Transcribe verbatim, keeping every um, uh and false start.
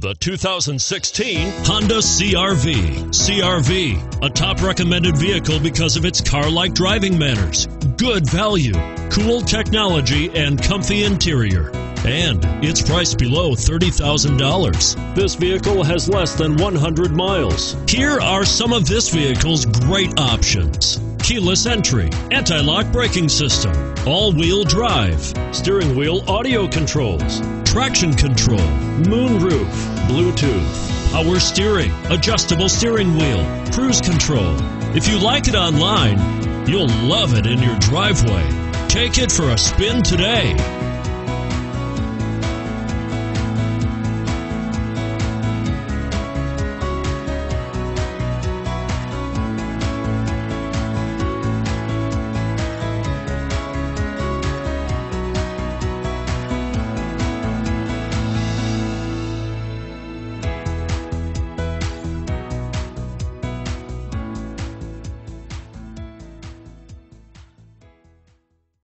The two thousand sixteen Honda C R V. C R V, a top recommended vehicle because of its car-like driving manners, good value, cool technology, and comfy interior. And it's priced below thirty thousand dollars. This vehicle has less than one hundred miles. Here are some of this vehicle's great options: keyless entry, anti-lock braking system, all-wheel drive, steering wheel audio controls, traction control, moonroof, Bluetooth, power steering, adjustable steering wheel, cruise control. If you like it online, you'll love it in your driveway. Take it for a spin today.